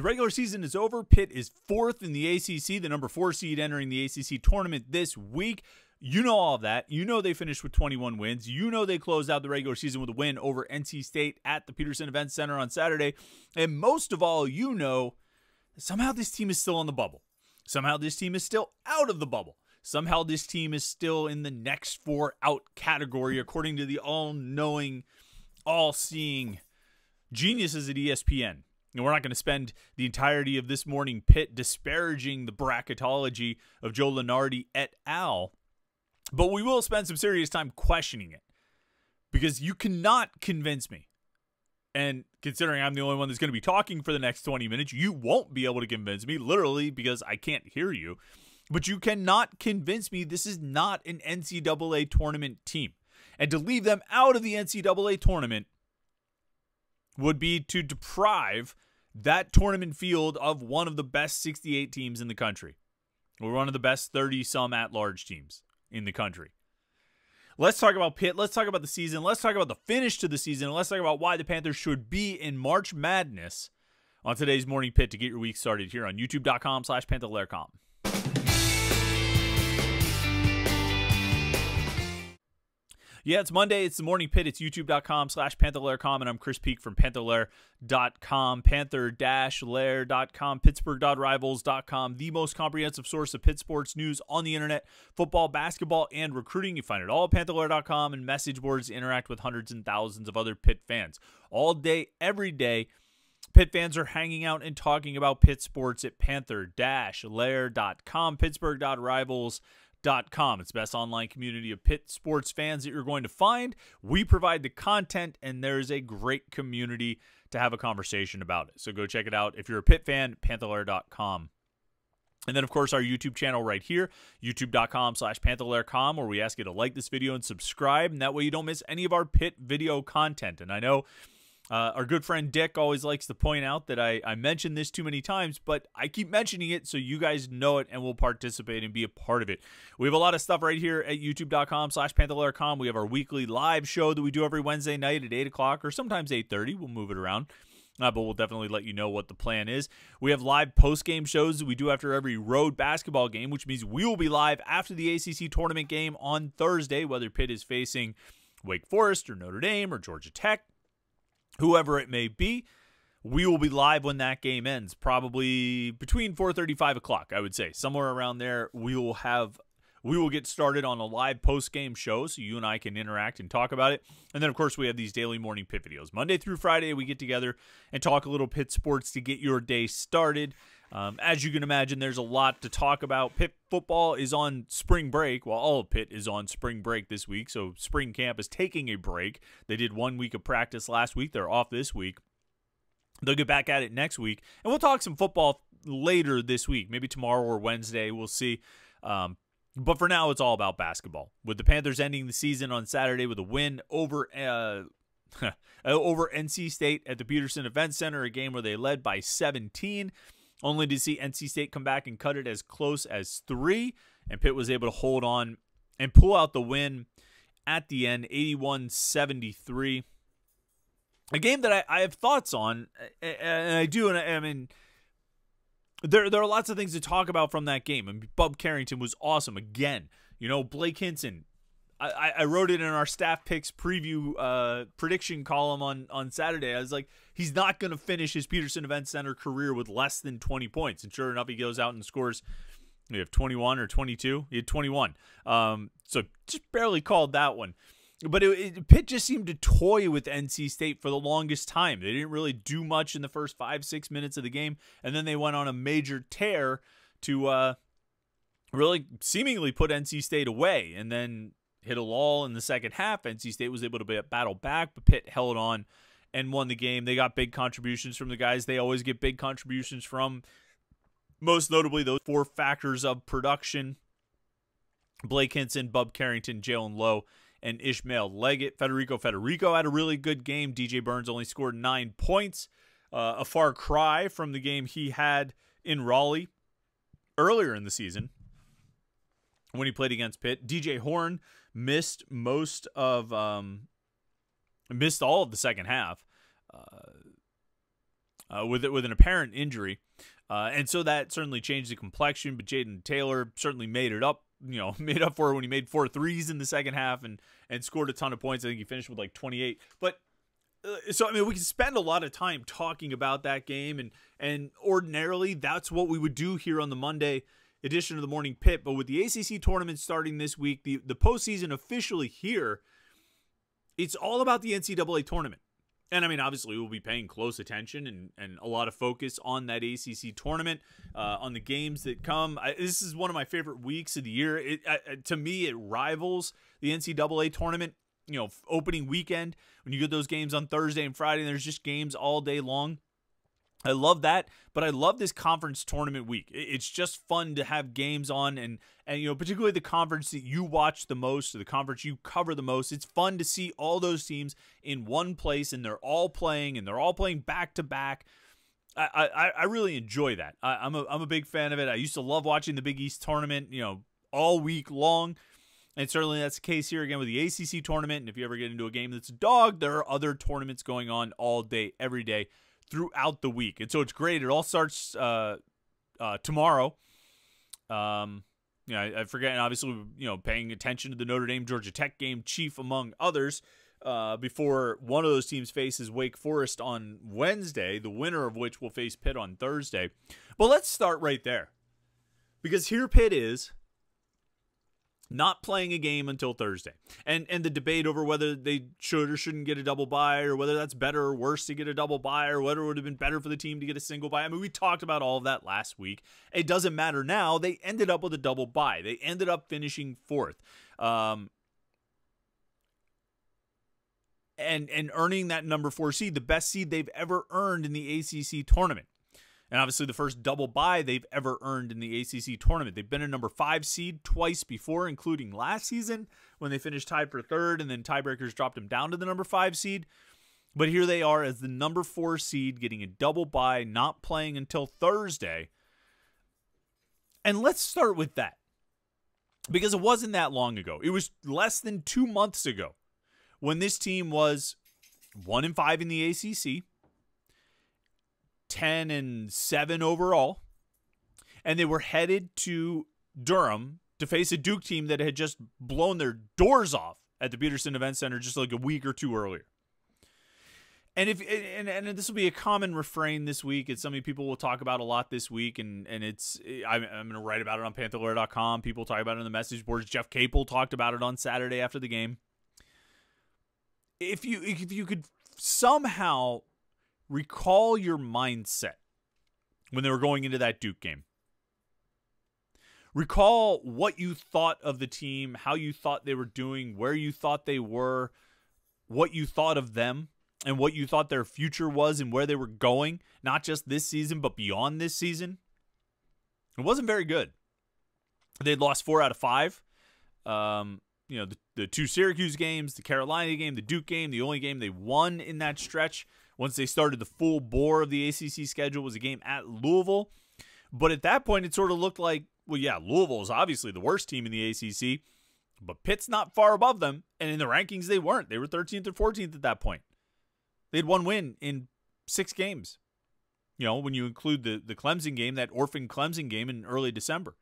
The regular season is over. Pitt is fourth in the ACC, the number 4 seed entering the ACC tournament this week. You know all of that. You know they finished with 21 wins. You know they closed out the regular season with a win over NC State at the Peterson Events Center on Saturday. And most of all, you know that somehow this team is still on the bubble. Somehow this team is still out of the bubble. Somehow this team is still in the next 4 out category, according to the all-knowing, all-seeing geniuses at ESPN. And we're not going to spend the entirety of this morning Pitt disparaging the bracketology of Joe Lenardi et al., but we will spend some serious time questioning it, because you cannot convince me. And considering I'm the only one that's going to be talking for the next 20 minutes, you won't be able to convince me, literally, because I can't hear you. But you cannot convince me this is not an NCAA tournament team. And to leave them out of the NCAA tournament would be to deprive that tournament field of one of the best 68 teams in the country, or one of the best 30-some at-large teams in the country. Let's talk about Pitt. Let's talk about the season. Let's talk about the finish to the season. Let's talk about why the Panthers should be in March Madness on today's Morning Pitt to get your week started here on YouTube.com/Panther-Lair.com. Yeah, it's Monday. It's the Morning Pitt. It's YouTube.com/Panther-Lair.com, and I'm Chris Peak from Panther-Lair.com, Panther-Lair.com, Pittsburgh.Rivals.com, the most comprehensive source of Pitt sports news on the internet, football, basketball, and recruiting. You find it all at Panther-Lair.com and message boards to interact with hundreds and thousands of other Pitt fans. All day, every day, Pitt fans are hanging out and talking about Pitt sports at Panther-Lair.com, Pittsburgh.Rivals.com. It's the best online community of Pitt sports fans that you're going to find. We provide the content, and there's a great community to have a conversation about it. So go check it out. If you're a Pitt fan, Panther-Lair.com. And then, of course, our YouTube channel right here, YouTube.com/Panther-Lair.com, where we ask you to like this video and subscribe, and that way you don't miss any of our Pitt video content. And I know our good friend Dick always likes to point out that I mention this too many times, but I keep mentioning it so you guys know it and will participate and be a part of it. We have a lot of stuff right here at YouTube.com/Panther-Lair.com. We have our weekly live show that we do every Wednesday night at 8 o'clock or sometimes 8:30. We'll move it around, but we'll definitely let you know what the plan is. We have live post-game shows that we do after every road basketball game, which means we will be live after the ACC tournament game on Thursday, whether Pitt is facing Wake Forest or Notre Dame or Georgia Tech. Whoever it may be, we will be live when that game ends, probably between 4:30 and 5 o'clock, I would say. Somewhere around there, we will get started on a live post-game show so you and I can interact and talk about it. And then, of course, we have these daily Morning Pitt videos. Monday through Friday, we get together and talk a little Pitt sports to get your day started. As you can imagine, there's a lot to talk about. Pitt football is on spring break. Well, all of Pitt is on spring break this week, so spring camp is taking a break. They did 1 week of practice last week. They're off this week. They'll get back at it next week. And we'll talk some football later this week, maybe tomorrow or Wednesday. We'll see. But for now, it's all about basketball. With the Panthers ending the season on Saturday with a win over over NC State at the Peterson Events Center, a game where they led by 17, only to see NC State come back and cut it as close as 3. And Pitt was able to hold on and pull out the win at the end, 81-73. A game that I have thoughts on, and I do, and I mean, There are lots of things to talk about from that game. And Bub Carrington was awesome again. You know, Blake Hinson, I wrote it in our staff picks preview prediction column on Saturday. I was like, he's not going to finish his Peterson Events Center career with less than 20 points. And sure enough, he goes out and scores. We have 21 or 22. He had 21. So just barely called that one. But Pitt just seemed to toy with NC State for the longest time. They didn't really do much in the first 5-6 minutes of the game, and then they went on a major tear to really seemingly put NC State away, and then hit a lull in the second half. NC State was able to battle back, but Pitt held on and won the game. They got big contributions from the guys they always get big contributions from, most notably those 4 factors of production: Blake Hinson, Bub Carrington, Jalen Lowe, and Ishmael Leggett. Federico had a really good game. DJ Burns only scored 9 points, a far cry from the game he had in Raleigh earlier in the season when he played against Pitt. DJ Horn missed missed all of the second half. with an apparent injury. And so that certainly changed the complexion, but Jaden Taylor certainly made it up, you know, made up for it when he made 4 threes in the second half and scored a ton of points. I think he finished with like 28. But so, I mean, we can spend a lot of time talking about that game, and ordinarily that's what we would do here on the Monday edition of the Morning Pit. But with the ACC tournament starting this week, the postseason officially here, it's all about the NCAA tournament. And, I mean, obviously we'll be paying close attention and a lot of focus on that ACC tournament, on the games that come. This is one of my favorite weeks of the year. To me, it rivals the NCAA tournament, you know, opening weekend. When you get those games on Thursday and Friday, and there's just games all day long. I love that, but I love this conference tournament week. It's just fun to have games on, and you know, particularly the conference that you watch the most, or the conference you cover the most. It's fun to see all those teams in one place, and they're all playing, back to back. I really enjoy that. I'm a big fan of it. I used to love watching the Big East tournament, you know, all week long, and certainly that's the case here again with the ACC tournament. And if you ever get into a game that's a dog, there are other tournaments going on all day, every day, throughout the week. And so it's great. It all starts tomorrow. Yeah, you know, I forget. And obviously, you know, paying attention to the Notre Dame Georgia Tech game, chief among others, before one of those teams faces Wake Forest on Wednesday, the winner of which will face Pitt on Thursday. But let's start right there, because here Pitt is not playing a game until Thursday. And the debate over whether they should or shouldn't get a double bye, or whether that's better or worse to get a double bye, or whether it would have been better for the team to get a single bye. I mean, we talked about all of that last week. It doesn't matter now. They ended up with a double bye. They ended up finishing 4th. And earning that number 4 seed, the best seed they've ever earned in the ACC tournament. And obviously the first double bye they've ever earned in the ACC tournament. They've been a number 5 seed twice before, including last season when they finished tied for 3rd, and then tiebreakers dropped them down to the number 5 seed. But here they are as the number 4 seed, getting a double bye, not playing until Thursday. And let's start with that, because it wasn't that long ago. It was less than 2 months ago when this team was 1-5 in the ACC, 10-7 overall, and they were headed to Durham to face a Duke team that had just blown their doors off at the Peterson Events Center just like a week or two earlier. And and this will be a common refrain this week. It's something people will talk about a lot this week, and it's I'm going to write about it on Panther-Lair.com. People talk about it on the message boards. Jeff Capel talked about it on Saturday after the game. If you could somehow recall your mindset when they were going into that Duke game. Recall what you thought of the team, how you thought they were doing, where you thought they were, what you thought of them, and what you thought their future was and where they were going, not just this season, but beyond this season. It wasn't very good. They'd lost 4 out of 5. You know, the 2 Syracuse games, the Carolina game, the Duke game, the only game they won in that stretch once they started the full bore of the ACC schedule was a game at Louisville. But at that point, it sort of looked like, well, yeah, Louisville is obviously the worst team in the ACC, but Pitt's not far above them, and in the rankings, they weren't. They were 13th or 14th at that point. They had 1 win in 6 games, you know, when you include the Clemson game, that orphan Clemson game in early December.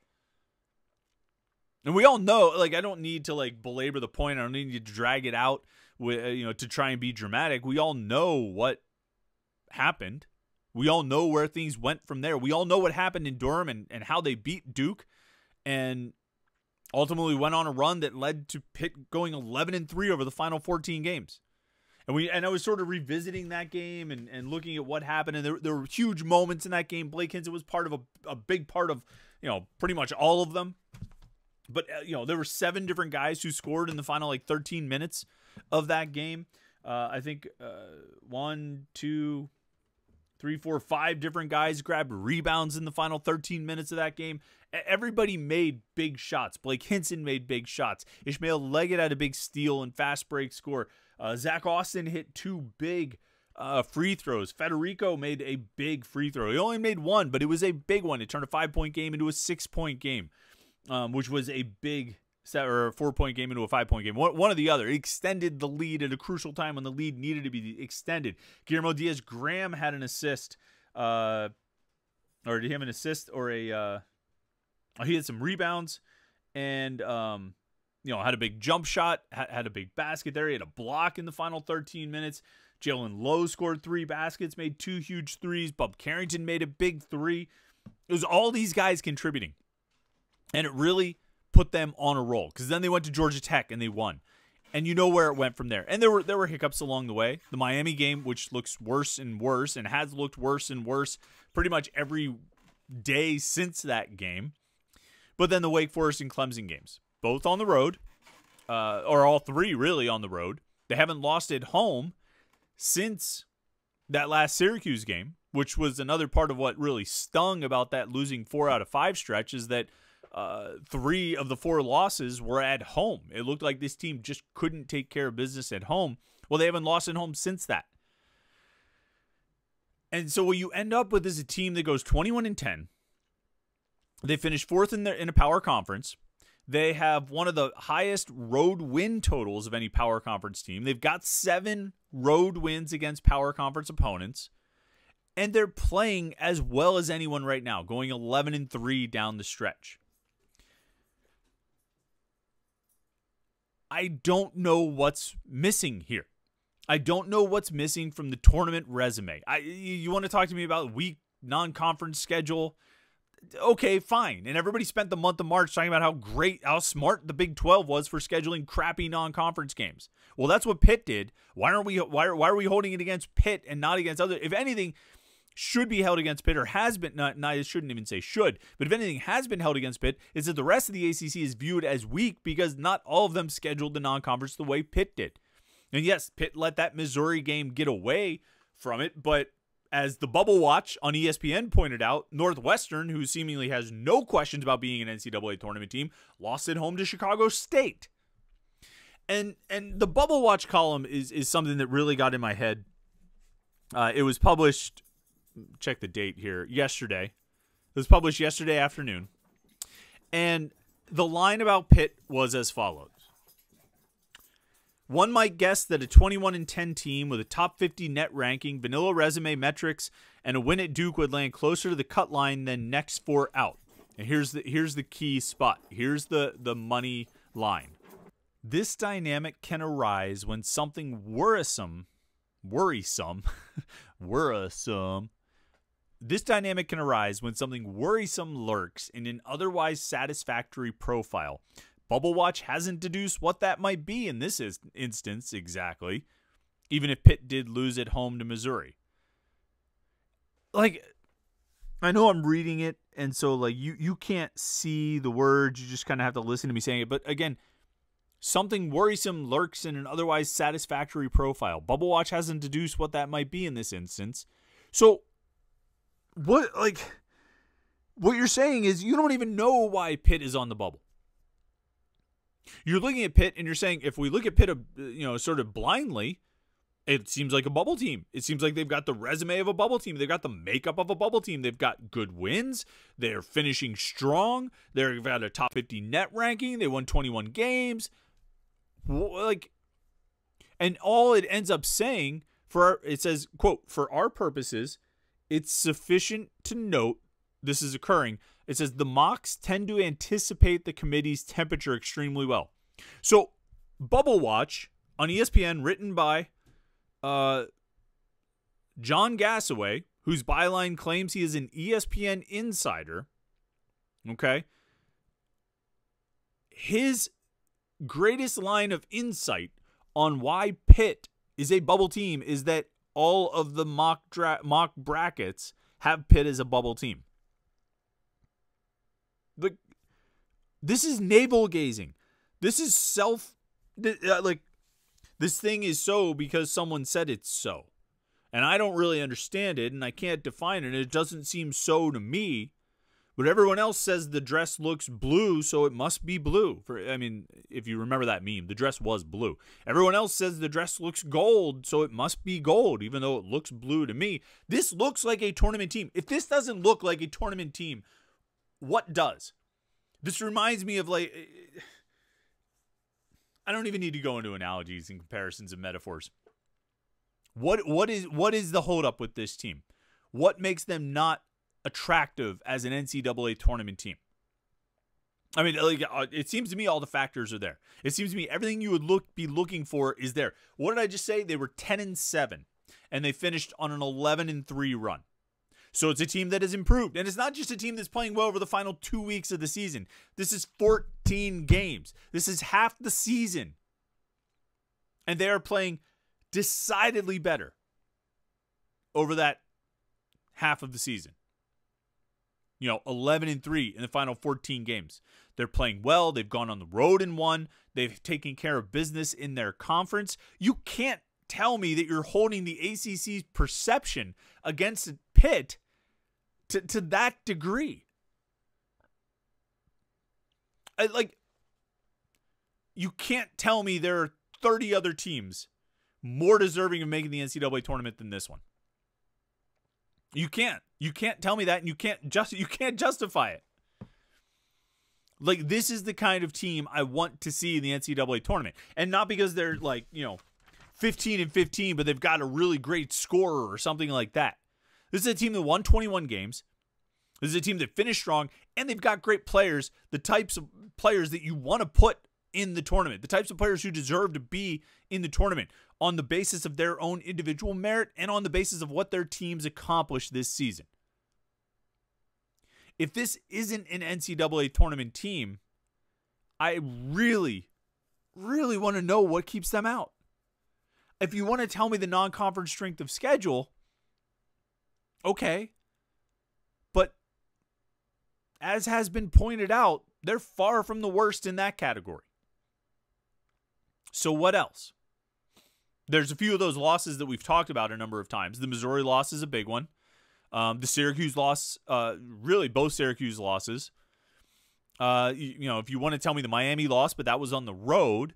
And we all know, like, I don't need to, like, belabor the point. I don't need to drag it out with, you know, to try and be dramatic. We all know what happened. We all know where things went from there. We all know what happened in Durham and how they beat Duke and ultimately went on a run that led to Pitt going 11-3 over the final 14 games. And I was sort of revisiting that game and looking at what happened, and there were huge moments in that game. Blake Hinson was part of a big part of, you know, pretty much all of them. But, you know, there were 7 different guys who scored in the final, like, 13 minutes of that game. I think 1, 2, 3, 4, 5 different guys grabbed rebounds in the final 13 minutes of that game. Everybody made big shots. Blake Hinson made big shots. Ishmael Leggett had a big steal and fast break score. Zach Austin hit 2 big free throws. Federico made a big free throw. He only made 1, but it was a big one. It turned a 5-point game into a 6-point game, which was a big set, or a 4-point game into a 5-point game. One or the other. It extended the lead at a crucial time when the lead needed to be extended. Guillermo Diaz-Graham had an assist or did he have an assist or a he had some rebounds and you know, had a big jump shot, had a big basket there. He had a block in the final 13 minutes. Jalen Lowe scored 3 baskets, made 2 huge threes. Bub Carrington made a big 3. It was all these guys contributing. And it really put them on a roll, because then they went to Georgia Tech and they won. And you know where it went from there. And there were hiccups along the way. The Miami game, which looks worse and worse and has looked worse and worse pretty much every day since that game. But then the Wake Forest and Clemson games, both on the road, or all three really on the road. They haven't lost at home since that last Syracuse game, which was another part of what really stung about that losing 4 out of 5 stretch, is that 3 of the 4 losses were at home. It looked like this team just couldn't take care of business at home. Well, they haven't lost at home since that. And so what you end up with is a team that goes 21-10. They finish 4th in a power conference. They have one of the highest road win totals of any power conference team. They've got 7 road wins against power conference opponents. And they're playing as well as anyone right now, going 11-3 down the stretch. I don't know what's missing here. I don't know what's missing from the tournament resume. You want to talk to me about weak non-conference schedule? Okay, fine. And everybody spent the month of March talking about how smart the Big 12 was for scheduling crappy non-conference games. Well, that's what Pitt did. Why are we holding it against Pitt and not against other? If anything, should be held against Pitt, or has been. Not, I shouldn't even say should, but if anything has been held against Pitt, is that the rest of the ACC is viewed as weak because not all of them scheduled the non-conference the way Pitt did. And yes, Pitt let that Missouri game get away from it, but as the Bubble Watch on ESPN pointed out, Northwestern, who seemingly has no questions about being an NCAA tournament team, lost at home to Chicago State. And the Bubble Watch column is something that really got in my head. It was published, check the date here, yesterday. It was published yesterday afternoon. And the line about Pitt was as follows. One might guess that a 21-10 team with a top 50 net ranking, vanilla resume metrics, and a win at Duke would land closer to the cut line than next 4 out. And here's the key spot. Here's the money line. This dynamic can arise when something worrisome. This dynamic can arise when something worrisome lurks in an otherwise satisfactory profile. Bubble Watch hasn't deduced what that might be in this instance exactly, even if Pitt did lose at home to Missouri. Like, I know I'm reading it, and so like you can't see the words. You just kind of have to listen to me saying it. But again, something worrisome lurks in an otherwise satisfactory profile. Bubble Watch hasn't deduced what that might be in this instance. So, what you're saying is you don't even know why Pitt is on the bubble. You're looking at Pitt and you're saying, if we look at Pitt, you know, sort of blindly, it seems like a bubble team. It seems like they've got the resume of a bubble team. They've got the makeup of a bubble team. They've got good wins. They're finishing strong. They've got a top 50 net ranking. They won 21 games. Like, and all it ends up saying it says, quote, "For our purposes, it's sufficient to note this is occurring." It says the mocks tend to anticipate the committee's temperature extremely well. So Bubble Watch on ESPN, written by Jon Gasaway, whose byline claims he is an ESPN insider. Okay. His greatest line of insight on why Pitt is a bubble team is that all of the mock brackets have Pitt as a bubble team. But this is navel gazing. This is this thing is so because someone said it's so. And I don't really understand it, and I can't define it. It doesn't seem so to me. But everyone else says the dress looks blue, so it must be blue. If you remember that meme, the dress was blue. Everyone else says the dress looks gold, so it must be gold, even though it looks blue to me. This looks like a tournament team. If this doesn't look like a tournament team, what does? This reminds me of, like, I don't even need to go into analogies and comparisons and metaphors. What is the holdup with this team? What makes them not attractive as an NCAA tournament team? I mean, it seems to me all the factors are there. It seems to me everything you would be looking for is there. What did I just say? They were 10-7, and they finished on an 11-3 run. So it's a team that has improved. And it's not just a team that's playing well over the final 2 weeks of the season. This is 14 games. This is half the season. And they are playing decidedly better over that half of the season. You know, 11-3 in the final 14 games. They're playing well. They've gone on the road and won. They've taken care of business in their conference. You can't tell me that you're holding the ACC's perception against Pitt to that degree. You can't tell me there are 30 other teams more deserving of making the NCAA tournament than this one. You can't. You can't tell me that, and you can't justify it. Like, this is the kind of team I want to see in the NCAA tournament, and not because they're 15-15, but they've got a really great scorer or something like that. This is a team that won 21 games. This is a team that finished strong, and they've got great players, the types of players that you want to put in the tournament, the types of players who deserve to be in the tournament on the basis of their own individual merit and on the basis of what their teams accomplished this season. If this isn't an NCAA tournament team, I really, really want to know what keeps them out. If you want to tell me the non-conference strength of schedule, okay. But as has been pointed out, they're far from the worst in that category. So what else? There's a few of those losses that we've talked about a number of times. The Missouri loss is a big one. The Syracuse loss, really both Syracuse losses. If you want to tell me the Miami loss, but that was on the road.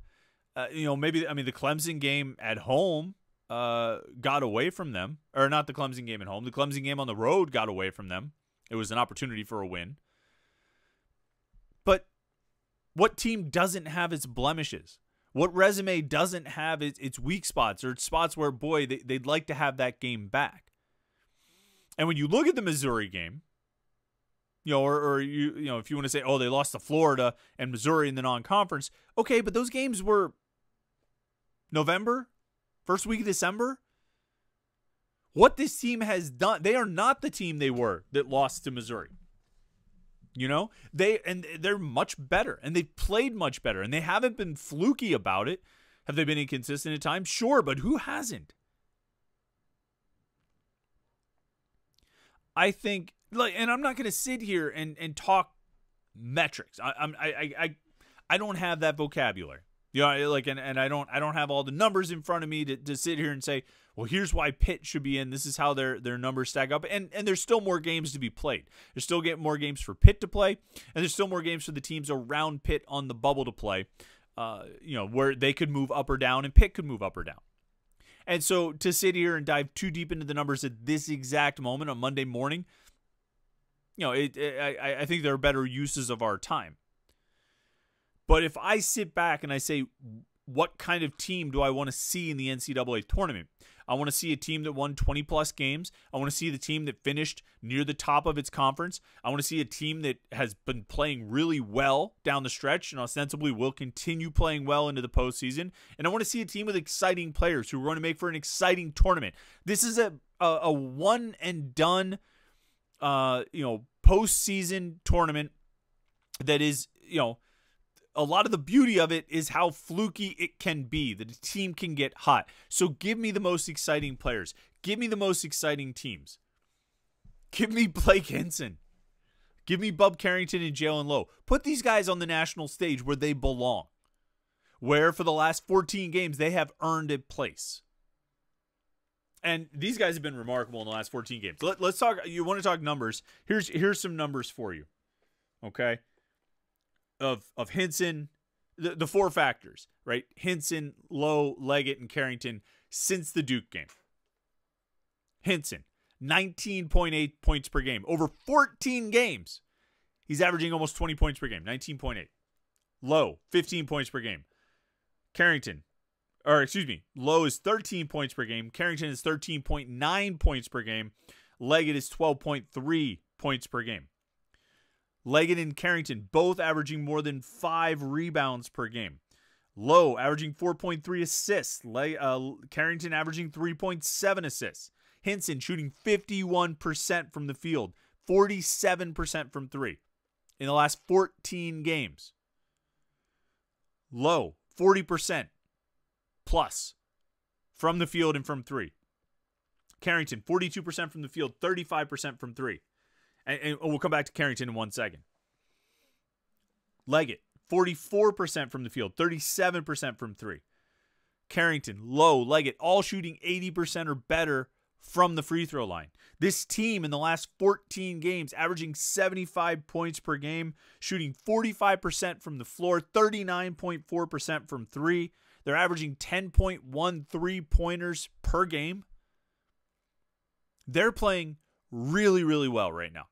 The Clemson game at home got away from them. Or not the Clemson game at home. The Clemson game on the road got away from them. It was an opportunity for a win. But what team doesn't have its blemishes? What resume doesn't have its weak spots, or its spots where, boy, they'd like to have that game back? And when you look at the Missouri game, if you want to say, oh, they lost to Florida and Missouri in the non-conference, okay, but those games were November, first week of December. What this team has done, they are not the team they were that lost to Missouri. They're much better, and they've played much better, and they haven't been fluky about it. Have they been inconsistent at times? Sure, but who hasn't? I think, and I'm not going to sit here and talk metrics. I don't have that vocabulary. I don't have all the numbers in front of me to sit here and say, well, here's why Pitt should be in. This is how their numbers stack up. And there's still more games to be played. There's still more games for Pitt to play, and there's still more games for the teams around Pitt on the bubble to play, where they could move up or down and Pitt could move up or down. And so to sit here and dive too deep into the numbers at this exact moment on Monday morning, I think there are better uses of our time. But if I sit back and I say, what kind of team do I want to see in the NCAA tournament? I want to see a team that won 20-plus games. I want to see the team that finished near the top of its conference. I want to see a team that has been playing really well down the stretch and ostensibly will continue playing well into the postseason. And I want to see a team with exciting players who are going to make for an exciting tournament. This is a one-and-done postseason tournament that is, a lot of the beauty of it is how fluky it can be, that a team can get hot. So give me the most exciting players. Give me the most exciting teams. Give me Blake Henson. Give me Bub Carrington and Jalen Lowe. Put these guys on the national stage where they belong, where for the last 14 games they have earned a place. And these guys have been remarkable in the last 14 games. Let's talk. You want to talk numbers? Here's some numbers for you. Okay. Of Henson, the four factors, right? Henson, Lowe, Leggett, and Carrington since the Duke game. Henson, 19.8 points per game. Over 14 games, he's averaging almost 20 points per game, 19.8. Lowe, 15 points per game. Lowe is 13 points per game. Carrington is 13.9 points per game. Leggett is 12.3 points per game. Leggett and Carrington both averaging more than 5 rebounds per game. Lowe averaging 4.3 assists. Carrington averaging 3.7 assists. Hinson shooting 51% from the field, 47% from 3 in the last 14 games. Lowe, 40% plus from the field and from 3. Carrington, 42% from the field, 35% from 3. And we'll come back to Carrington in one second. Leggett, 44% from the field, 37% from 3. Carrington, Lowe, Leggett, all shooting 80% or better from the free throw line. This team in the last 14 games averaging 75 points per game, shooting 45% from the floor, 39.4% from 3. They're averaging 10.1 three-pointers per game. They're playing really, really well right now.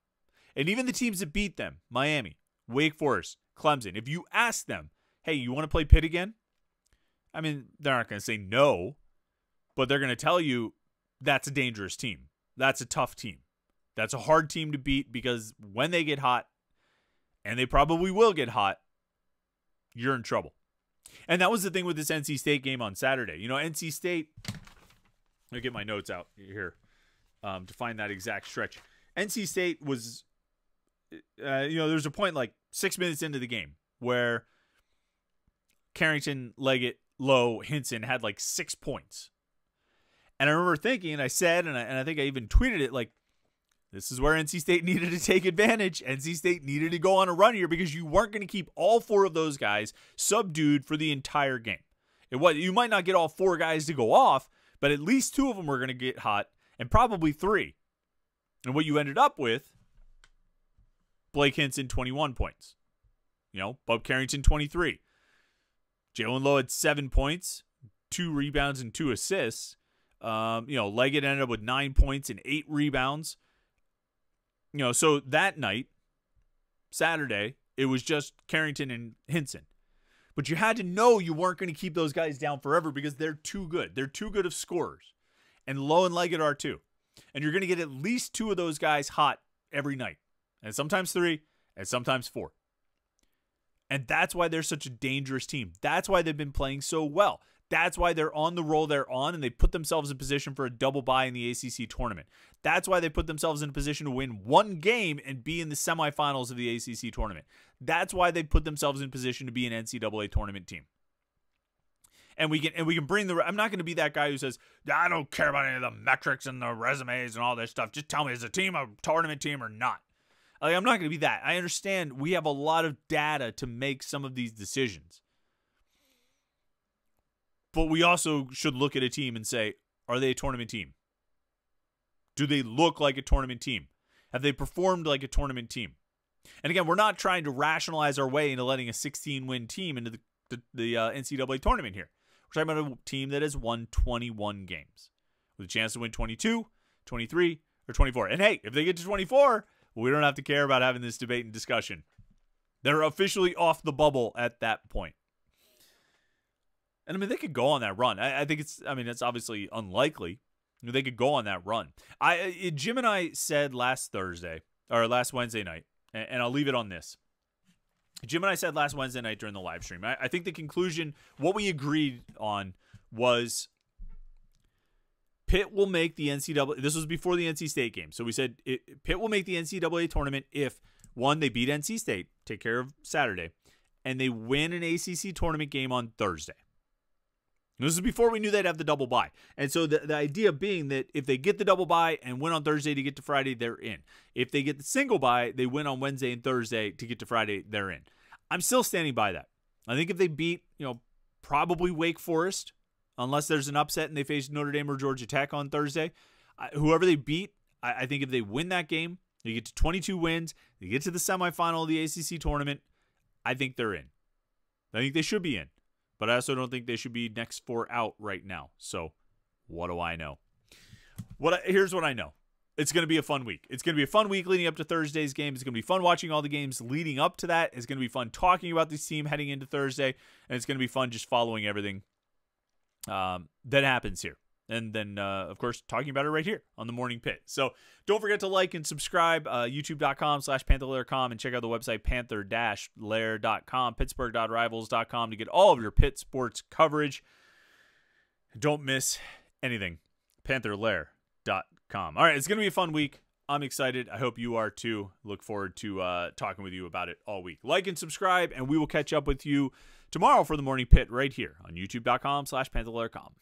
And even the teams that beat them, Miami, Wake Forest, Clemson, if you ask them, hey, you want to play Pitt again? I mean, they're not going to say no, but they're going to tell you, that's a dangerous team. That's a tough team. That's a hard team to beat because when they get hot, and they probably will get hot, you're in trouble. And that was the thing with this NC State game on Saturday. You know, NC State, let me get my notes out here to find that exact stretch. NC State was, you know, there's a point like 6 minutes into the game where Carrington, Leggett, Lowe, Hinson had like 6 points. And I remember thinking, and I said, and I think I even tweeted it, like, this is where NC State needed to take advantage. NC State needed to go on a run here because you weren't going to keep all 4 of those guys subdued for the entire game. You might not get all 4 guys to go off, but at least 2 of them were going to get hot, and probably 3. And what you ended up with, Blake Hinson, 21 points. You know, Bub Carrington, 23. Jalen Lowe had 7 points, 2 rebounds, and 2 assists. You know, Leggett ended up with 9 points and 8 rebounds. You know, so that night, Saturday, it was just Carrington and Hinson. But you had to know you weren't going to keep those guys down forever because they're too good. They're too good of scorers. And Lowe and Leggett are too. And you're going to get at least 2 of those guys hot every night. And sometimes 3, and sometimes 4. And that's why they're such a dangerous team. That's why they've been playing so well. That's why they're on the roll they're on, and they put themselves in position for a double bye in the ACC tournament. That's why they put themselves in a position to win 1 game and be in the semifinals of the ACC tournament. That's why they put themselves in position to be an NCAA tournament team. And we can bring the – I'm not going to be that guy who says, I don't care about any of the metrics and the resumes and all that stuff. Just tell me, is the team a tournament team or not? Like, I'm not going to be that. I understand we have a lot of data to make some of these decisions. But we also should look at a team and say, are they a tournament team? Do they look like a tournament team? Have they performed like a tournament team? And again, we're not trying to rationalize our way into letting a 16-win team into the NCAA tournament here. We're talking about a team that has won 21 games with a chance to win 22, 23, or 24. And hey, if they get to 24, we don't have to care about having this debate and discussion. They're officially off the bubble at that point. And, I mean, they could go on that run. I think it's, I mean, it's obviously unlikely. They could go on that run. Jim and I said last Thursday, or last Wednesday night, and I'll leave it on this. Jim and I said last Wednesday night during the live stream, I think the conclusion, what we agreed on was Pitt will make the NCAA, this was before the NC State game. So we said Pitt will make the NCAA tournament if, 1, they beat NC State, take care of Saturday, and they win an ACC tournament game on Thursday. This is before we knew they'd have the double bye. And so the idea being that if they get the double bye and win on Thursday to get to Friday, they're in. If they get the single bye, they win on Wednesday and Thursday to get to Friday, they're in. I'm still standing by that. I think if they beat, you know, probably Wake Forest, unless there's an upset and they face Notre Dame or Georgia Tech on Thursday, whoever they beat, I think if they win that game, they get to 22 wins, they get to the semifinal of the ACC tournament, I think they're in. I think they should be in. But I also don't think they should be next 4 out right now. So what do I know? Here's what I know. It's going to be a fun week. It's going to be a fun week leading up to Thursday's game. It's going to be fun watching all the games leading up to that. It's going to be fun talking about this team heading into Thursday. And it's going to be fun just following everything that happens here. and then, of course, talking about it right here on The Morning Pit. So don't forget to like and subscribe, youtube.com/Panther-Lair.com, and check out the website Panther-Lair.com, Pittsburgh.Rivals.com to get all of your Pitt sports coverage. Don't miss anything. Panther-Lair.com. All right, it's going to be a fun week. I'm excited. I hope you are too. Look forward to talking with you about it all week. Like and subscribe, and we will catch up with you tomorrow for The Morning Pit right here on youtube.com/Panther-Lair.com.